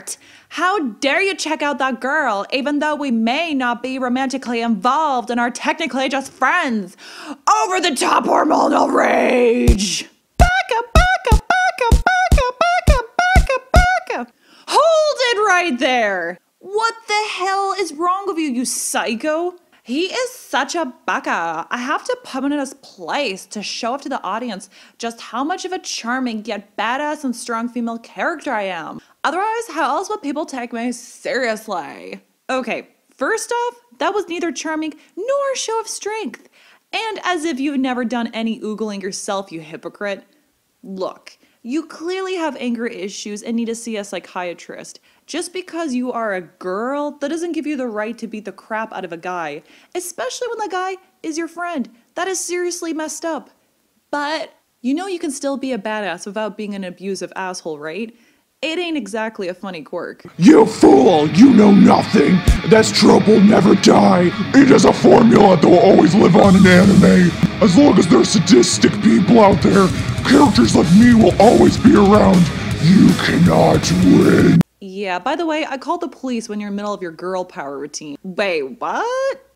heart. How dare you check out that girl, even though we may not be romantically involved and are technically just friends. Over the top hormonal rage. Back up. Hold it right there. What the hell is wrong with you, you psycho? He is such a baka. I have to put him in his place to show up to the audience just how much of a charming yet badass and strong female character I am. Otherwise, how else would people take me seriously? Okay, first off, that was neither charming nor a show of strength. And as if you've never done any oogling yourself, you hypocrite. Look, you clearly have anger issues and need to see a psychiatrist. Just because you are a girl, that doesn't give you the right to beat the crap out of a guy, especially when the guy is your friend. That is seriously messed up. But you know you can still be a badass without being an abusive asshole, right? It ain't exactly a funny quirk. You fool! You know nothing! This trope will never die! It is a formula that will always live on in anime! As long as there's sadistic people out there, characters like me will always be around! You cannot win! Yeah, by the way, I called the police when you're in the middle of your girl power routine. Wait, what?